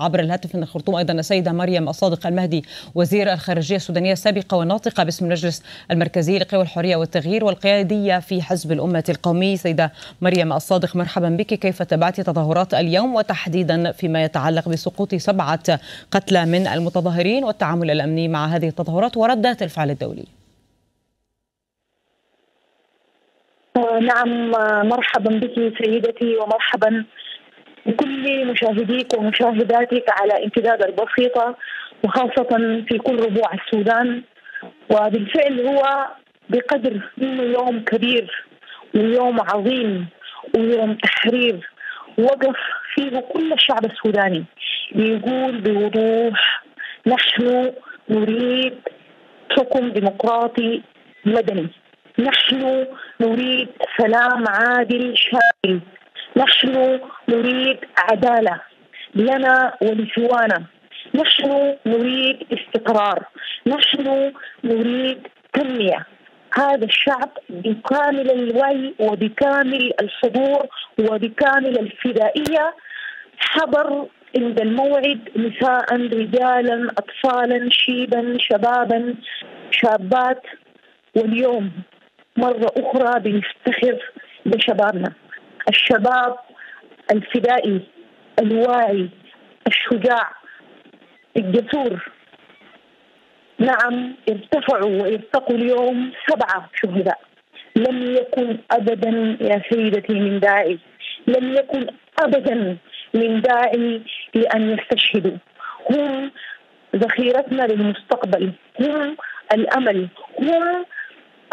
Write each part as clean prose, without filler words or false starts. عبر الهاتف من الخرطوم أيضا السيدة مريم الصادق المهدي وزير الخارجية السودانية السابقة والناطقة باسم المجلس المركزي لقوى الحرية والتغيير والقيادية في حزب الأمة القومي. سيدة مريم الصادق، مرحبا بك. كيف تابعت تظاهرات اليوم وتحديدا فيما يتعلق بسقوط 7 قتلى من المتظاهرين والتعامل الأمني مع هذه التظاهرات وردات الفعل الدولي؟ نعم، مرحبا بك سيدتي ومرحبا لكل مشاهديك ومشاهداتك على امتداد البسيطة وخاصة في كل ربوع السودان. وبالفعل هو بقدر إنه يوم كبير ويوم عظيم ويوم تحرير وقف فيه كل الشعب السوداني يقول بوضوح نحن نريد حكم ديمقراطي مدني، نحن نريد سلام عادل شامل، نحن نريد عدالة لنا ولسوانا، نحن نريد استقرار، نحن نريد تنمية. هذا الشعب بكامل الوعي وبكامل الحضور وبكامل الفدائية حضر عند الموعد، نساء رجالا أطفالا شيبا شبابا شابات. واليوم مرة أخرى بنفتخر بشبابنا، الشباب الفدائي الواعي الشجاع الجسور. نعم، ارتفعوا وارتقوا اليوم 7 شهداء. لم يكن أبدا يا سيدتي من داعي، لم يكن أبدا من داعي لأن يستشهدوا. هم ذخيرتنا للمستقبل، هم الأمل، هم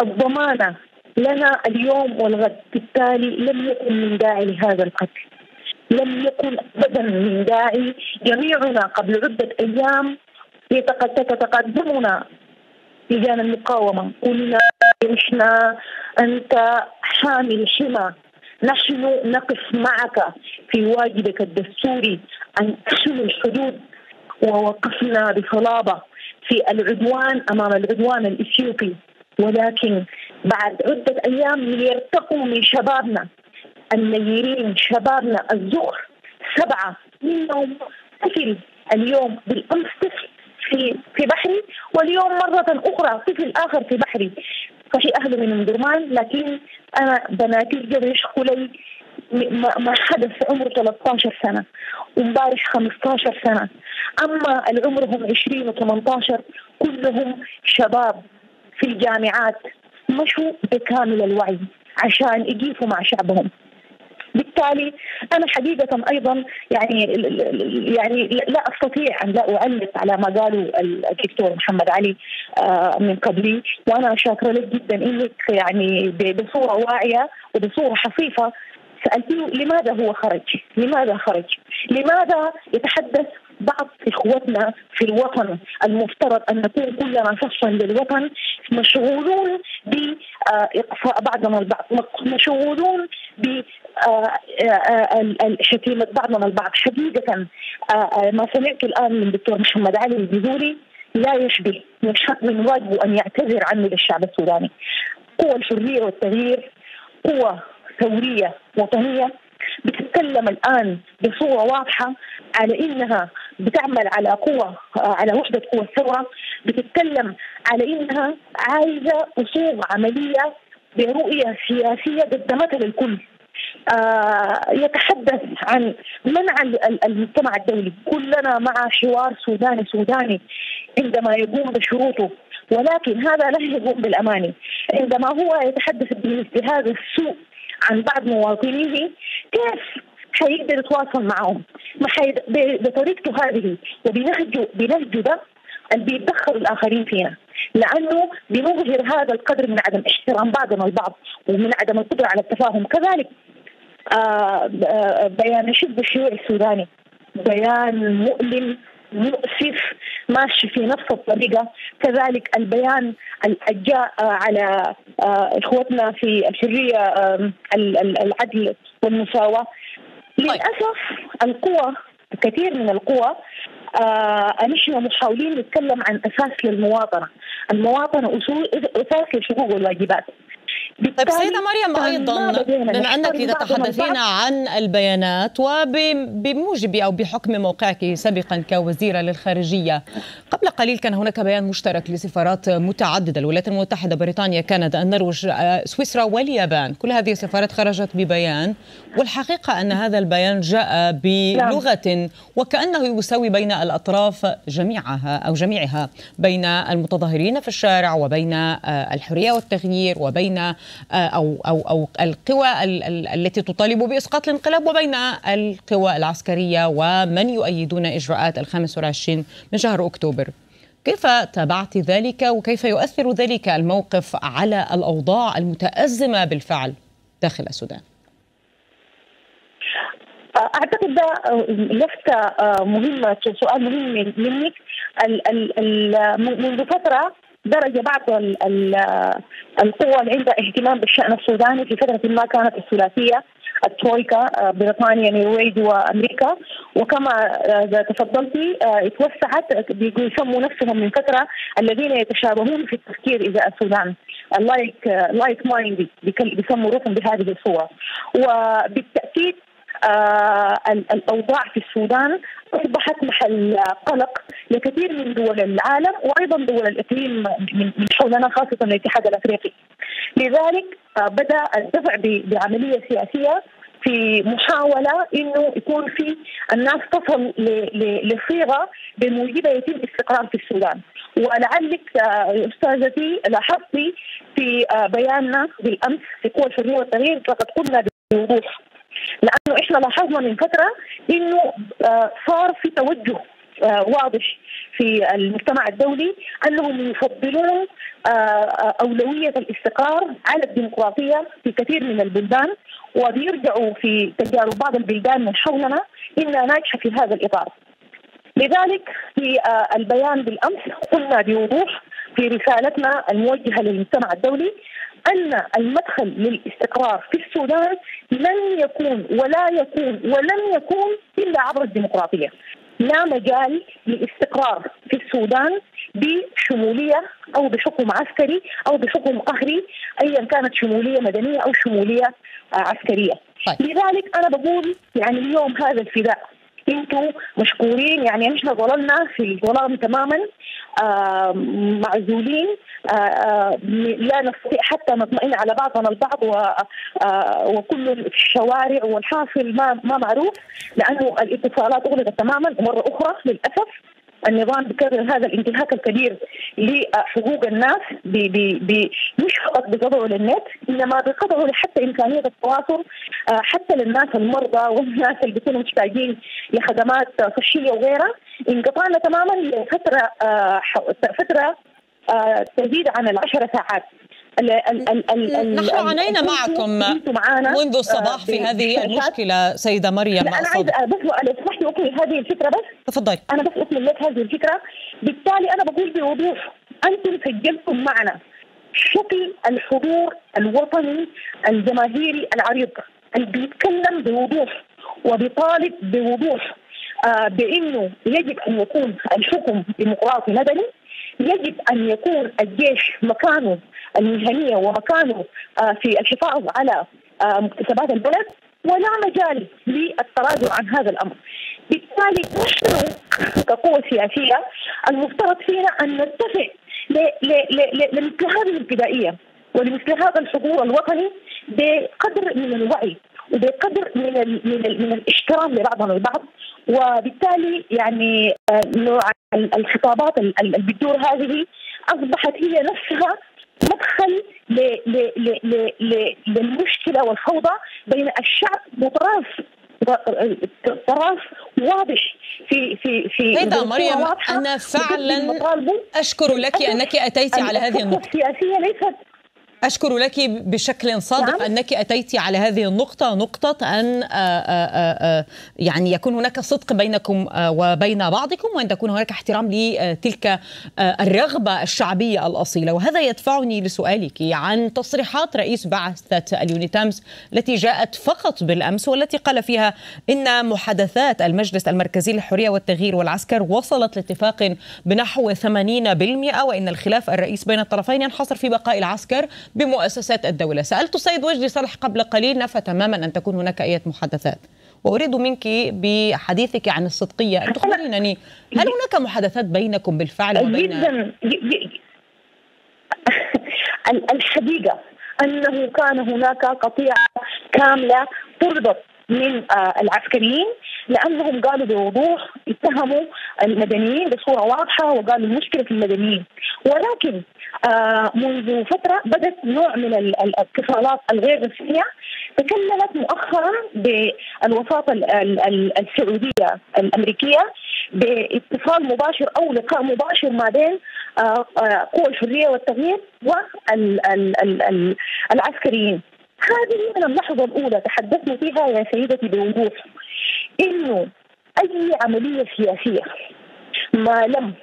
الضمانة لنا اليوم والغد. بالتالي لم يكن من داعي لهذا القتل، لم يكن أبدا من داعي. جميعنا قبل عدة أيام تتقدمنا لجان المقاومة، قلنا جيشنا أنت حامل حمى، نحن نقف معك في واجبك الدستوري أن تحمي الحدود، ووقفنا بصلابة في العدوان أمام العدوان الإثيوبي. ولكن بعد عدة أيام ليرتقوا من شبابنا النيرين، شبابنا الزخر، 7 منهم طفل. اليوم بالأمس طفل في بحري، واليوم مرة أخرى طفل آخر في بحري. صحيح أهله من الدرمان، لكن أنا بناتي بيشكوا لي ما حدث عمره 13 سنة ومبارح 15 سنة، أما العمرهم 20 و18 كلهم شباب في الجامعات مشوا بكامل الوعي عشان يقيفوا مع شعبهم. بالتالي أنا حقيقة أيضا يعني لا أستطيع أن لا أعلق على ما قاله الدكتور محمد علي من قبلي، وأنا شاكرة لك جدا إنك يعني بصورة واعية وبصورة حصيفة سألتيه لماذا هو خرج؟ لماذا خرج؟ لماذا يتحدث بعض إخوتنا في الوطن؟ المفترض أن نكون كلنا فصلا للوطن، مشغولون بإقصاء بعضنا البعض، مشغولون بشتيمة بعضنا البعض. حقيقة ما سمعت الآن من الدكتور محمد علي الجزولي لا يشبه، من حق من واجبه أن يعتذر عنه للشعب السوداني. قوى الحرية والتغيير قوى ثورية وطنية بتتكلم الآن بصورة واضحة على إنها بتعمل على قوة، على وحدة قوى الثورة، بتتكلم على إنها عايزة أصول عملية برؤية سياسية قدمتها للكل. يتحدث عن منع المجتمع الدولي، كلنا مع حوار سوداني سوداني عندما يقوم بشروطه، ولكن هذا لا يقوم بالأماني. عندما هو يتحدث بهذا السوء عن بعض مواطنيه، كيف حيقدر يتواصل معهم؟ ما بطريقته هذه وبنهجه ده اللي بيتدخل الآخرين فينا، لأنه بنظهر هذا القدر من عدم احترام بعضنا البعض ومن عدم القدرة على التفاهم. كذلك بيان شد الشيوعي السوداني، بيان مؤلم مؤسف ماشي في نفس الطريقة. كذلك البيان الجاء على إخوتنا في الحرية العدل والمساواة. للأسف القوى، كثير من القوى نحن محاولين نتكلم عن أساس للمواطنة، المواطنة أساس للحقوق والواجبات. طيب سيدة مريم، أيضا بما أنك تحدثين عن البيانات وبموجب أو بحكم موقعك سابقا كوزيرة للخارجية، قبل قليل كان هناك بيان مشترك لسفارات متعددة، الولايات المتحدة، بريطانيا، كندا، النرويج، سويسرا واليابان، كل هذه السفارات خرجت ببيان، والحقيقة أن هذا البيان جاء بلغة وكأنه يساوي بين الأطراف جميعها أو جميعها، بين المتظاهرين في الشارع وبين الحرية والتغيير وبين أو القوى التي تطالب بإسقاط الانقلاب وبين القوى العسكرية ومن يؤيدون إجراءات 25 من شهر أكتوبر. كيف تابعت ذلك وكيف يؤثر ذلك الموقف على الأوضاع المتأزمة بالفعل داخل السودان؟ أعتقد ده لفتة مهمة، سؤال مهم منك. منذ فترة درج بعض القوى اللي عندها اهتمام بالشأن السوداني في فترة ما كانت الثلاثية الترويكا، بريطانيا النرويج وامريكا، وكما تفضلتي اتوسعت بيسموا نفسهم من فتره الذين يتشابهون في التفكير اذا السودان، لايك مايند بيسموا روحهم بهذه الصوره. وبالتاكيد الاوضاع في السودان اصبحت محل قلق لكثير من دول العالم وايضا دول الاقليم من حولنا، خاصه الاتحاد الافريقي. لذلك بدأ الدفع بعملية سياسية في محاولة أنه يكون في الناس تصل لصيغة بموجبة يتم استقرار في السودان. ولعلك أستاذتي لاحظتي في بياننا بالأمس في قوى الحرية والتغيير فقد قلنا بوضوح، لأنه إحنا لاحظنا من فترة أنه صار في توجه واضح في المجتمع الدولي أنهم يفضلون أولوية الاستقرار على الديمقراطية في كثير من البلدان، وبيرجعوا في تجارب بعض البلدان من حولنا إنها ناجحة في هذا الإطار. لذلك في البيان بالأمس قلنا بوضوح في رسالتنا الموجهة للمجتمع الدولي أن المدخل للاستقرار في السودان لن يكون ولا يكون ولن يكون إلا عبر الديمقراطية. لا مجال للاستقرار في السودان بشمولية أو بحكم عسكري أو بحكم قهري، أيا كانت شمولية مدنية أو شمولية عسكرية. لذلك أنا بقول يعني اليوم هذا الفداء، أنتوا مشكورين، يعني إحنا ظللنا في الظلام تماما، معزولين، لا نستطيع حتى نطمئن على بعضنا البعض، وكل في الشوارع والحاصل ما معروف، لأنه الاتصالات أغلقت تماما مرة أخرى للأسف. النظام بكرر هذا الانتهاك الكبير لحقوق الناس مش فقط بقطعه للنت، انما بقطعه لحتى امكانيه التواصل حتى للناس المرضى والناس اللي بيكونوا محتاجين لخدمات صحيه وغيرها. انقطعنا تماما لفتره تزيد عن 10 ساعات. نحن عانينا معكم منذ الصباح في هذه المشكلة سيدة مريم. أنا عايز بس اسمحي أكمل هذه الفكرة بس. تفضلي. أنا بس أكمل لك هذه الفكرة. بالتالي أنا بقول بوضوح أنتم سجلتم معنا شكل الحضور الوطني الجماهيري العريض اللي بيتكلم بوضوح وبيطالب بوضوح بأنه يجب أن يكون الحكم ديمقراطي مدني، يجب أن يكون الجيش مكانه المهنية ومكانه في الحفاظ على مكتسبات البلد، ولا مجال للتراجع عن هذا الأمر. بالتالي نحن كقوة سياسية المفترض فينا أن نتفق لمثل هذه الابتدائية ولمثل هذا الحضور الوطني بقدر من الوعي وبقدر من الاحترام لبعضنا البعض. وبالتالي يعني نوع الخطابات اللي بتدور هذه اصبحت هي نفسها مدخل للمشكله والفوضى بين الشعب وطراف واضح في سيدة مريم. انا فعلا اشكر لك انك اتيتي على هذه النقطه السياسيه، ليست أشكر لك بشكل صادق أنك أتيت على هذه النقطة، نقطة أن يعني يكون هناك صدق بينكم وبين بعضكم، وأن تكون هناك احترام لتلك الرغبة الشعبية الأصيلة. وهذا يدفعني لسؤالك عن تصريحات رئيس بعثة اليونيتامس التي جاءت فقط بالأمس، والتي قال فيها إن محادثات المجلس المركزي للحرية والتغيير والعسكر وصلت لاتفاق بنحو 80%، وإن الخلاف الرئيس بين الطرفين ينحصر في بقاء العسكر بمؤسسات الدولة. سألت السيد وجدي صالح قبل قليل، نفى تماما أن تكون هناك أي محادثات، وأريد منك بحديثك عن الصدقية أن تخبرينني هل هناك محادثات بينكم بالفعل وبين جدا الحقيقة أنه كان هناك قطيعة كاملة طردت من العسكريين، لأنهم قالوا بوضوح، اتهموا المدنيين بصورة واضحة وقالوا المشكلة في المدنيين. ولكن منذ فترة بدأت نوع من الاتصالات الغير رسمية، تكلمت مؤخرا بالوساطة السعودية الأمريكية باتصال مباشر أو لقاء مباشر ما بين قوى الحرية والتغيير والعسكريين. هذه من اللحظة الأولى تحدثنا فيها يا سيدتي بوضوح إنه أي عملية سياسية ما لم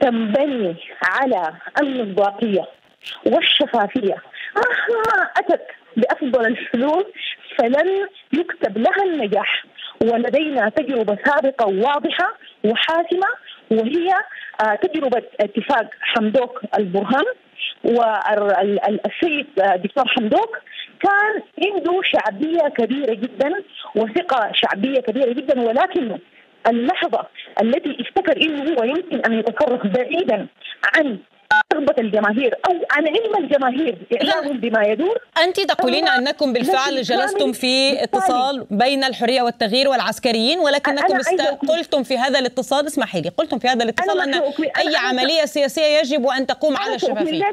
تنبني على المصداقية والشفافية أتت بأفضل الحلول فلن يكتب لها النجاح. ولدينا تجربة سابقة واضحة وحاسمة، وهي تجربة اتفاق حمدوك البرهان. والسيد دكتور حمدوك كان عنده شعبية كبيرة جدا وثقة شعبية كبيرة جدا، ولكن اللحظة التي افتكر انه هو يمكن ان يتصرف بعيدا عن رغبة الجماهير او عن علم الجماهير اعلامهم بما يدور. انت تقولين انكم بالفعل جلستم في اتصال بين الحرية والتغيير والعسكريين، ولكنكم قلتم في هذا الاتصال، اسمحي لي، قلتم في هذا الاتصال ان اي عملية سياسية يجب ان تقوم على الشفافية.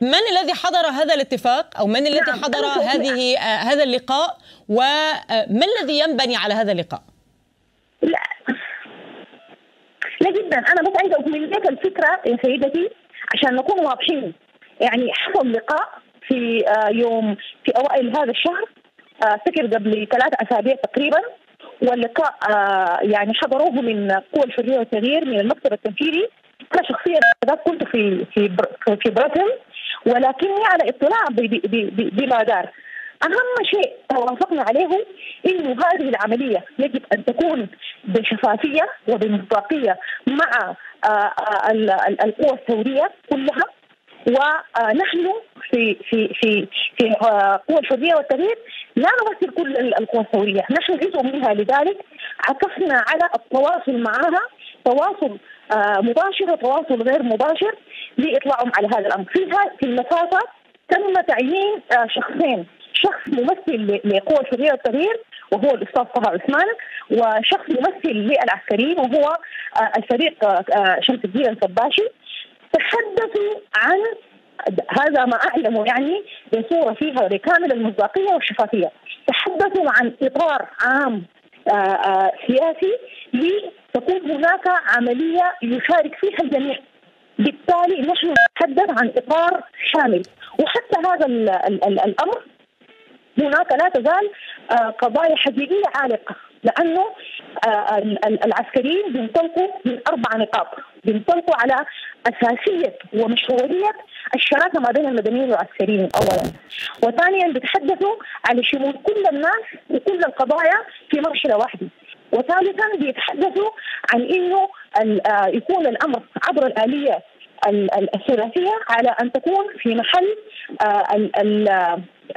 من الذي حضر هذا الاتفاق او من الذي حضر هذا اللقاء، وما الذي ينبني على هذا اللقاء؟ لا جدا، انا بس عايزه اكمل لك الفكره يا سيدتي عشان نكون واضحين. يعني حصل لقاء في يوم في اوائل هذا الشهر، افتكر قبل 3 أسابيع تقريبا، واللقاء يعني حضروه من قوى الحريه والتغيير من المكتب التنفيذي. انا شخصيا كنت في بروسل، ولكني على اطلاع بما دار. أهم شيء توافقنا عليه إنه هذه العملية يجب أن تكون بشفافية وبمصداقية مع القوى الثورية كلها، ونحن في في في في قوى الحرية والتغيير لا نمثل كل القوى الثورية، نحن جزء منها، لذلك عكفنا على التواصل معها، تواصل مباشر وتواصل غير مباشر لإطلاعهم على هذا الأمر. في المسافة تم تعيين شخصين، شخص ممثل لقوى الحرية والتغيير وهو الأستاذ طه عثمان، وشخص ممثل للعسكريين وهو الفريق شمس الدين الكباشي. تحدثوا عن هذا ما أعلمه يعني بصورة فيها بكامل المصداقية والشفافية. تحدثوا عن إطار عام سياسي لتكون هناك عملية يشارك فيها الجميع، بالتالي نحن نتحدث عن إطار شامل. وحتى هذا الأمر هناك لا تزال قضايا حقيقية عالقة، لأنه العسكريين بينطلقوا من 4 نقاط، بينطلقوا على أساسية ومشروعية الشراكة ما بين المدنيين والعسكريين أولا، وثانيا بيتحدثوا على شمول كل الناس وكل القضايا في مرحلة واحدة، وثالثا بيتحدثوا عن إنه يكون الأمر عبر الآلية الثلاثية على أن تكون في محل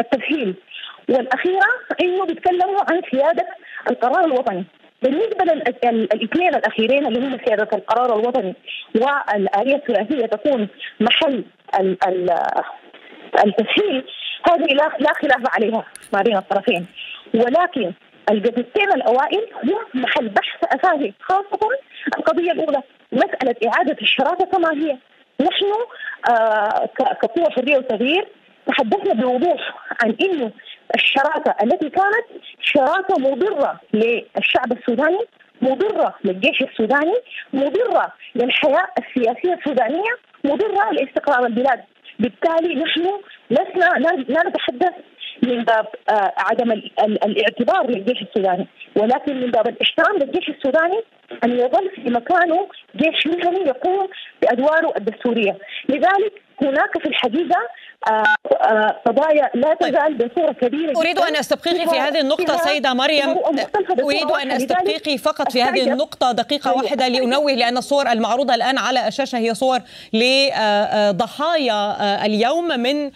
التسهيل، والأخيرة أنه بيتكلموا عن سيادة القرار الوطني. بالنسبة للاثنين الأخيرين اللي هم سيادة القرار الوطني والآلية الثلاثية تكون محل التسهيل، هذه لا خلاف عليها ما بين الطرفين، ولكن الجزئين الأوائل هم محل بحث أساسي، خاصة القضية الأولى مسألة إعادة الشراكة كما هي. نحن كقوى حرية وتغيير تحدثنا بوضوح عن إنه الشراكة التي كانت شراكة مضرة للشعب السوداني، مضرة للجيش السوداني، مضرة للحياة السياسية السودانية، مضرة لاستقرار البلاد. بالتالي نحن لسنا لا نتحدث من باب عدم الاعتبار للجيش السوداني، ولكن من باب الاحترام للجيش السوداني أن يظل في مكانه جيش مهني يقوم بأدواره الدستورية. لذلك هناك في الحقيقة قضايا لا تزال بصورة كبيرة. أريد أن أستبقيك في هذه النقطة سيدة مريم، أريد أن أستبقيك فقط في هذه النقطة دقيقة واحدة لأنوه لأن الصور المعروضة الآن على الشاشة هي صور لضحايا اليوم من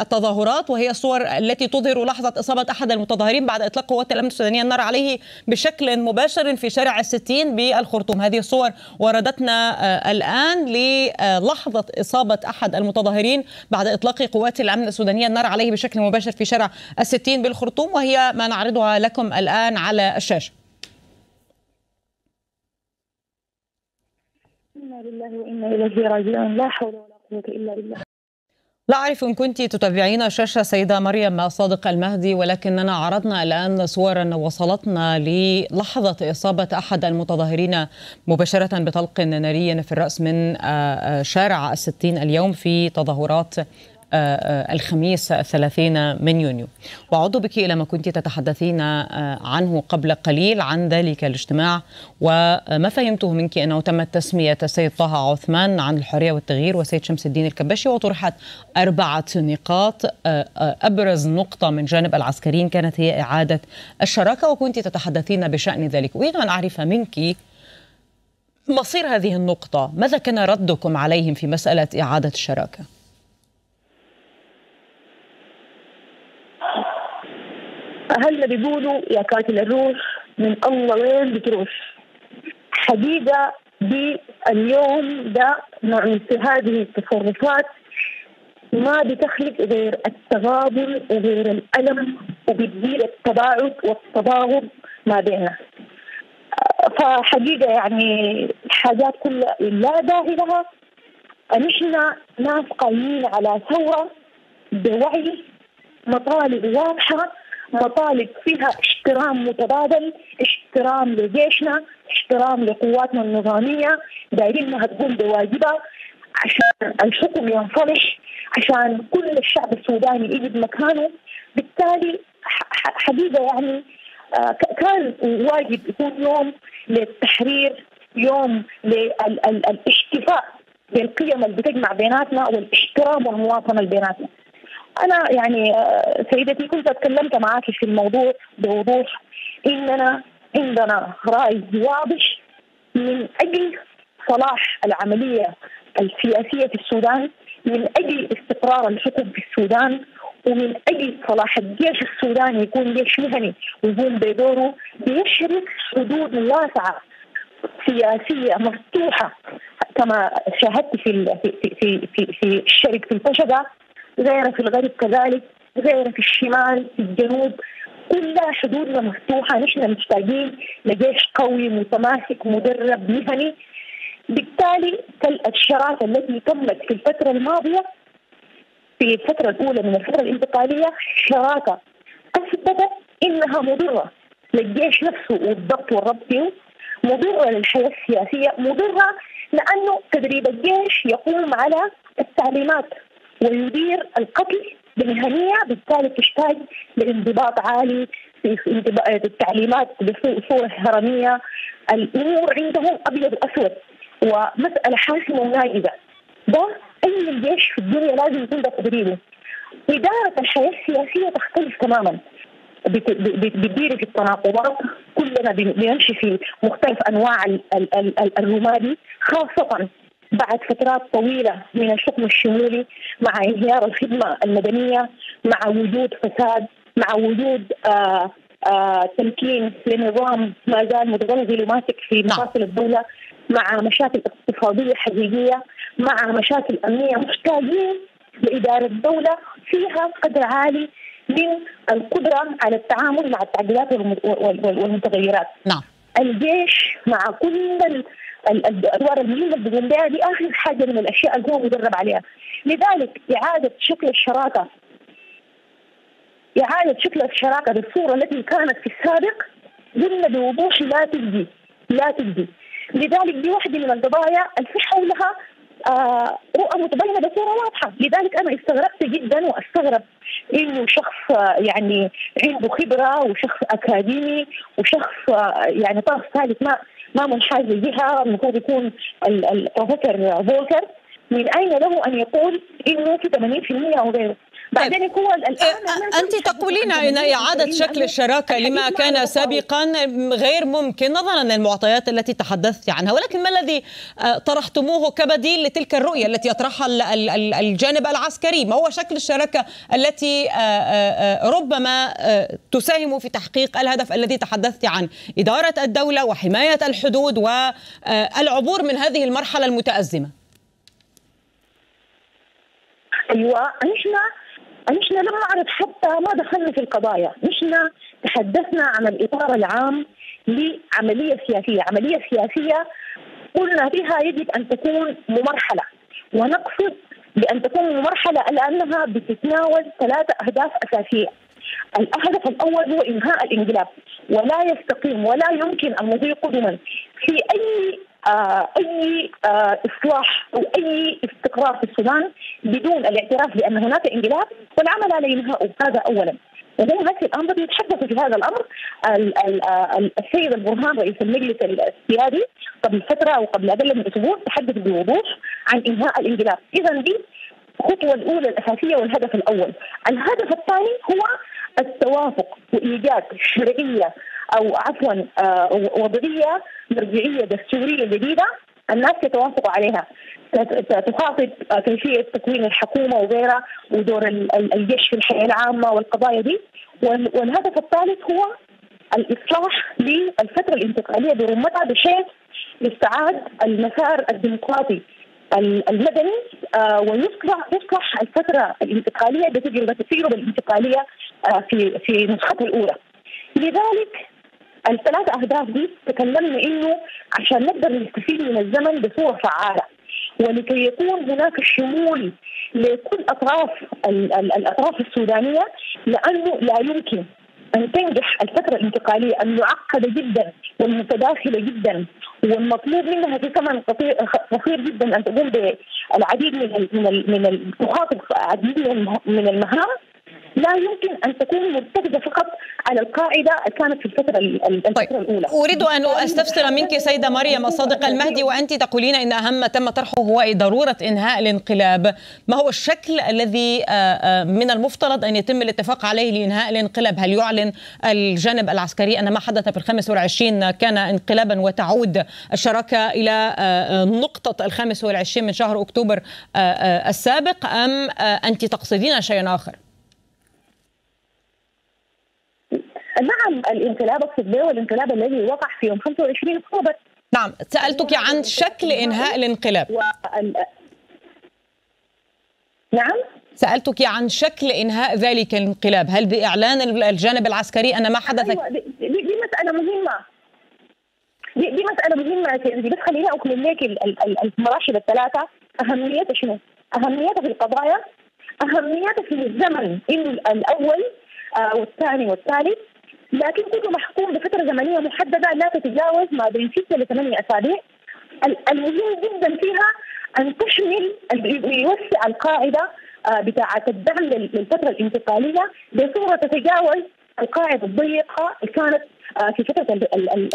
التظاهرات، وهي الصور التي تظهر لحظة إصابة أحد المتظاهرين بعد إطلاق قوات الأمن السودانية النار عليه بشكل مباشر في شارع 60 بالخرطوم. هذه الصور وردتنا الآن للحظة إصابة أحد المتظاهرين بعد إطلاق قوات الأمن السودانية النار عليه بشكل مباشر في شارع 60 بالخرطوم، وهي ما نعرضها لكم الآن على الشاشة. إنا لله وإنا إليه راجعون، لا حول ولا قوة إلا بالله. لا أعرف إن كنت تتابعين الشاشة سيدة مريم الصادق المهدي، ولكننا عرضنا الآن صورا وصلتنا للحظة إصابة أحد المتظاهرين مباشرة بطلق ناري في الرأس من شارع 60 اليوم في تظاهرات الخميس 30 من يونيو. وأعود بك إلى ما كنت تتحدثين عنه قبل قليل عن ذلك الاجتماع، وما فهمته منك أنه تمت تسمية السيد طه عثمان عن الحرية والتغيير والسيد شمس الدين الكباشي، وطرحت 4 نقاط. أبرز نقطة من جانب العسكريين كانت هي إعادة الشراكة، وكنت تتحدثين بشأن ذلك. وأريد أن أعرف منك مصير هذه النقطة، ماذا كان ردكم عليهم في مسألة إعادة الشراكة؟ هلا بيقولوا يا قاتل الروح من الله وين بتروح؟ حقيقة باليوم ده نوع من هذه التصرفات ما بتخلق غير التغابن وغير الألم، وبتزيد التباعد والتباغض ما بيننا. فحقيقة يعني حاجات كلها لا داعي لها. نحن ناس قايمين على ثورة بوعي، مطالب واضحة، مطالب فيها احترام متبادل، احترام لجيشنا، احترام لقواتنا النظامية، دايرين انها تقوم بواجبها عشان الحكم ينصلح، عشان كل الشعب السوداني يجد مكانه. بالتالي حقيقة يعني كان واجب يكون يوم للتحرير، يوم للاشتفاء بالقيم اللي بتجمع بيناتنا والاحترام والمواطنة بيناتنا. أنا يعني سيدتي كنت اتكلمت معاك في الموضوع بوضوح، إننا عندنا رأي واضح من أجل صلاح العملية السياسية في السودان، من أجل استقرار الحكم في السودان، ومن أجل صلاح الجيش السوداني يكون جيش مهني ويقوم بدوره بيشرك حدود واسعة سياسية مفتوحة كما شاهدت في الشرق، في الكشدة، غير في الغرب كذلك، غير في الشمال، في الجنوب، كلها حدودنا مفتوحة. نحن محتاجين لجيش قوي متماسك مدرب مهني. بالتالي الشراكة التي تمت في الفترة الماضية، في الفترة الأولى من الفترة الانتقالية، شراكة أثبتت إنها مضرة للجيش نفسه والضبط والربط فيه، مضرة للحياة السياسية، مضرة لأنه تدريب الجيش يقوم على التعليمات ويدير القتل بمهنية، بالتالي تحتاج لانضباط عالي في التعليمات بصورة هرمية. الأمور عندهم أبيض وأسود ومسألة حاسمة ونائبة. ده أي جيش في الدنيا لازم يكون ده تدريبه. إدارة الحياة السياسية تختلف تماما، بتدير في التناقضات، كلنا بنمشي في مختلف أنواع الرمادي، خاصة بعد فترات طويلة من الحكم الشمولي، مع انهيار الخدمة المدنية، مع وجود فساد، مع وجود تمكين لنظام ما زال متغلغل وماسك في مفاصل الدولة، مع مشاكل اقتصادية حقيقية، مع مشاكل أمنية. محتاجين لإدارة دولة فيها قدر عالي من القدرة على التعامل مع التعديلات والمتغيرات. نعم. الجيش مع كل الادوار المهمه اللي بيقوم بها دي اخر حاجه من الاشياء اللي هو مدرب عليها. لذلك اعاده شكل الشراكه، بالصوره التي كانت في السابق، قلنا بوضوح لا تجدي. لذلك دي واحده من القضايا اللي في حولها رؤى متبينه بصوره واضحه. لذلك انا استغربت جدا واستغرب انه شخص يعني عنده خبره وشخص اكاديمي وشخص يعني طرف ثالث ما منحاز لجهه، المفروض يكون البروفيسور فولكر، من أين له أن يقول إنه في 80% أو غيره؟ بعدين القوى الآن أنت تقولين أن إعادة شكل الشراكة لما كان سابقا غير ممكن نظرا للمعطيات التي تحدثت عنها، ولكن ما الذي طرحتموه كبديل لتلك الرؤية التي يطرحها الجانب العسكري؟ ما هو شكل الشراكة التي ربما تساهم في تحقيق الهدف الذي تحدثت عنه، إدارة الدولة وحماية الحدود والعبور من هذه المرحلة المتأزمة؟ أيوة، نحن لم نعرض حتى ما دخلنا في القضايا، نحن تحدثنا عن الإطار العام لعملية سياسية، عملية سياسية قلنا فيها يجب أن تكون ممرحلة، ونقصد بأن تكون ممرحلة لأنها بتتناول 3 أهداف أساسية. الهدف الأول هو إنهاء الانقلاب، ولا يستقيم ولا يمكن أن نضيع قدما في أي إصلاح أو أي استقرار في السودان بدون الاعتراف بأن هناك انقلاب والعمل على إنهائه، هذا أولا. وهو نفس الأمر يتحدث في هذا الأمر السيد البرهان رئيس المجلس السيادي قبل فترة أو قبل أقل من أسبوع تحدث بوضوح عن إنهاء الانقلاب. إذا دي الخطوة الأولى الأساسية والهدف الأول. الهدف الثاني هو التوافق وإيجاد شرعية أو عفوا وضعية مرجعية دستورية جديدة الناس يتوافقوا عليها، تخاطب كيفية تكوين الحكومة وغيرها ودور الجيش في الحياة العامة والقضايا دي. والهدف الثالث هو الإصلاح للفترة الانتقالية برمتها بحيث يستعاد المسار الديمقراطي المدني ويصلح الفترة الانتقالية بتجربة الانتقالية في نسخته الأولى. لذلك ال3 أهداف دي تكلمنا إنه عشان نقدر نستفيد من الزمن بصورة فعالة ولكي يكون هناك شمول لكل الأطراف السودانية، لأنه لا يمكن أن تنجح الفترة الانتقالية المعقدة جدا والمتداخلة جدا والمطلوب منها في زمن قصير جدا أن تقوم بالعديد من تخاطب العديد من المهام، لا يمكن أن تكون مرتكزة فقط على القاعدة كانت في الفترة الأولى. أريد أن أستفسر منك سيدة مريم الصادق المهدي، وأنت تقولين إن أهم ما تم طرحه هو ضرورة إنهاء الانقلاب، ما هو الشكل الذي من المفترض أن يتم الاتفاق عليه لإنهاء الانقلاب؟ هل يعلن الجانب العسكري أن ما حدث في 25 كان انقلابا وتعود الشراكة إلى نقطة 25 من شهر أكتوبر السابق، أم أنت تقصدين شيئا آخر؟ نعم، الانقلاب الصدبي والانقلاب الذي وقع في يوم 25 أكتوبر. نعم، سألتك عن شكل إنهاء الانقلاب. نعم؟ سألتك عن شكل إنهاء ذلك الانقلاب، هل بإعلان الجانب العسكري أن ما حدث؟ أيوة، دي مسألة مهمة. دي مسألة مهمة يا سيدي، بس خليني أكمل لك المراحل ال3 أهميتها شنو؟ أهميتها في القضايا، أهميتها في الزمن إنه الأول والثاني والثالث، لكن كله محكوم بفترة زمنية محددة لا تتجاوز ما بين 6 إلى 8 أسابيع. المهم جدا فيها أن تشمل ويوسع القاعدة بتاعة الدعم للفترة الانتقالية بصورة تتجاوز القاعدة الضيقة اللي كانت في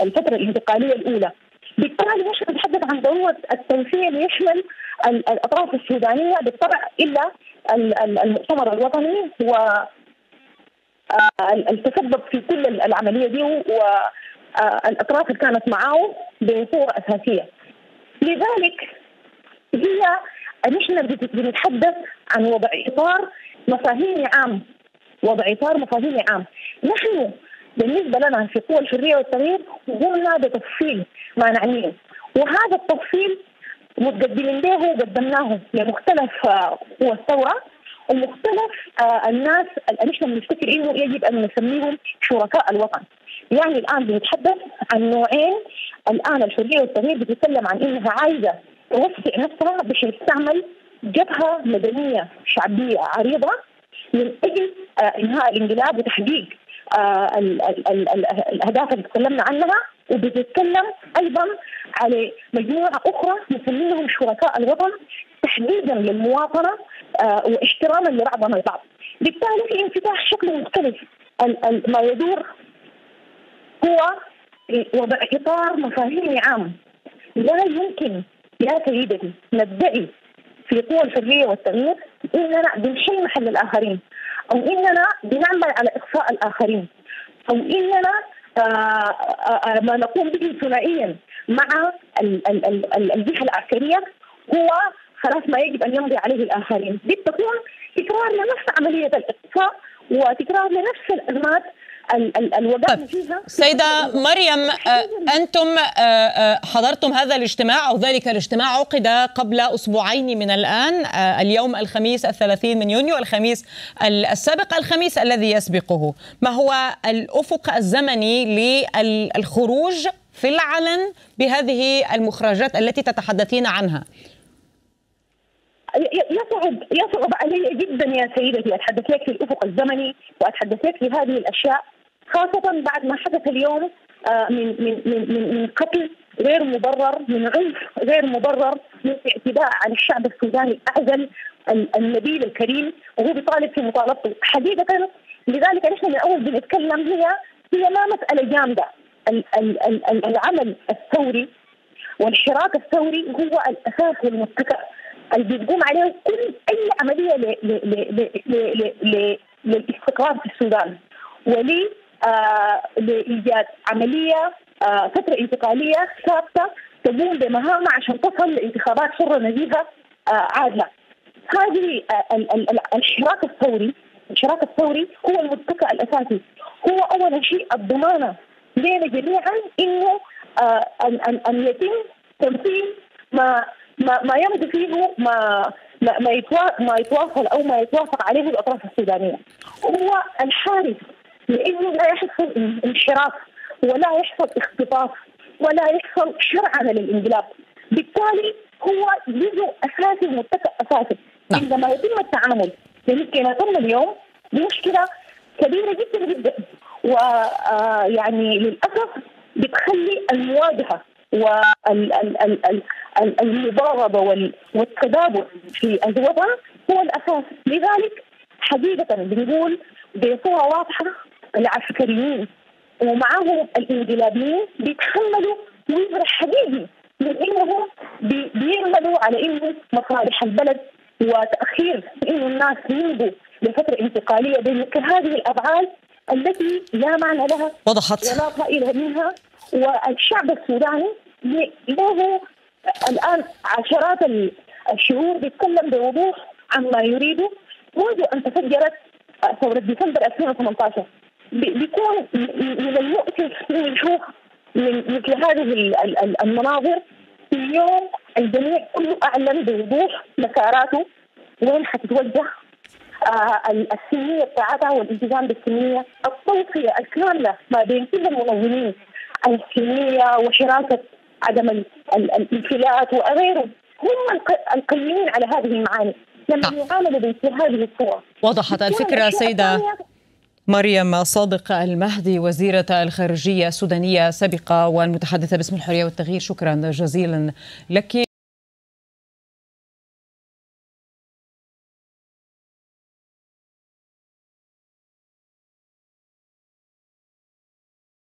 الفترة الانتقالية الأولى. بالتالي مش نتحدث عن ضرورة التوسيع ليشمل الأطراف السودانية بالطبع إلا المؤتمر الوطني و التسبب في كل العملية دي والأطراف اللي كانت معاه بصورة أساسية. لذلك هي نحن بنتحدث عن وضع إطار مفاهيمي عام، وضع إطار مفاهيمي عام. نحن بالنسبة لنا في قوى الحرية والتغيير قمنا بتفصيل ما نعنيه، وهذا التفصيل متقدمين له وقدمناه لمختلف قوى الثورة ومختلف الناس اللي نحن بنفتكر انه يجب ان نسميهم شركاء الوطن. يعني الان بنتحدث عن نوعين، الان الحريه والتغيير بتتكلم عن انها عايزه توسع نفسها بحيث تعمل جبهه مدنيه شعبيه عريضه من اجل انهاء الانقلاب وتحقيق الاهداف اللي تكلمنا عنها، وبتتكلم ايضا على مجموعه اخرى نسميهم شركاء الوطن تحديدا للمواطنه واحتراما لبعضنا البعض. بالتالي في انفتاح شكل مختلف، ما يدور هو وضع اطار مفاهيمي عام. لا يمكن يا سيدتي ندعي في قوى الحرية والتغيير إننا بنحل محل الآخرين، أو إننا بنعمل على إخفاء الآخرين، أو إننا ما نقوم به ثنائيا مع الجهة العسكرية هو خلاص ما يجب أن يمضي عليه الآخرين. دي بتكون تكرار لنفس عملية الإقصاء وتكرار لنفس الأزمات. سيدة مريم، أنتم حضرتم هذا الاجتماع أو ذلك الاجتماع عقد قبل أسبوعين من الآن، اليوم الخميس 30 يونيو، الخميس السابق، الخميس الذي يسبقه. ما هو الأفق الزمني للخروج في العلن بهذه المخرجات التي تتحدثين عنها؟ يصعب علي جدا يا سيدتي أتحدث لك في الأفق الزمني وأتحدث لك في هذه الأشياء، خاصة بعد ما حدث اليوم من من من من قتل غير مبرر، من عنف غير مبرر، من اعتداء على الشعب السوداني الأعزل النبيل الكريم، وهو بيطالب في مطالبته حقيقة. لذلك نحن من أول بنتكلم هي ما مسألة جامدة. العمل الثوري والحراك الثوري هو الأساس والمبتكأ اللي بتقوم عليه كل اي عمليه للاستقرار في السودان، ولي لايجاد عمليه فتره انتقاليه ثابته تقوم بمهامها عشان تصل لانتخابات حره نزيهه عادله. هذه الحراك الثوري هو المتكئ الاساسي، هو اول شيء الضمانه لنا جميعا انه ان يتم تنفيذ ما يمضي فيه ما يتواصل او ما يتوافق عليه الاطراف السودانيه. هو الحارس لانه لا يحصل انحراف ولا يحصل اختطاف ولا يحصل شرعنه للانقلاب، بالتالي هو جزء اساسي ومتكئ اساسي. عندما يتم التعامل يمكن يتم اليوم بمشكله كبيره جدا جدا، ويعني للاسف بتخلي المواجهه والمضاربه والتدابر في الوطن هو الاساس. لذلك حقيقه بنقول بصوره واضحه العسكريين ومعهم الانقلابيين بيتحملوا وزر حقيقي من انهم بيعملوا على انه مصالح البلد، وتاخير انه الناس يمضوا لفتره انتقاليه بمثل هذه الافعال التي لا معنى لها ولا فائده منها. والشعب السوداني له الآن عشرات الشهور بيتكلم بوضوح عن ما يريده منذ أن تفجرت ثورة ديسمبر 2018. بيكون من المؤسف أن نشوف مثل هذه المناظر. اليوم الجميع كله أعلن بوضوح مساراته وين حتتوجه، السنية بتاعتها والالتزام بالسنية، التوصية الكاملة ما بين كل المنظمين السنية وحراسة عدم الانفلات وغيره، هم القيمين على هذه المعاني لما يعاملوا بمثل هذه الصور. وضحت الفكرة سيدة مريم صادق المهدي، وزيرة الخارجية السودانية السابقة والمتحدثة باسم الحرية والتغيير. شكرا جزيلا لك.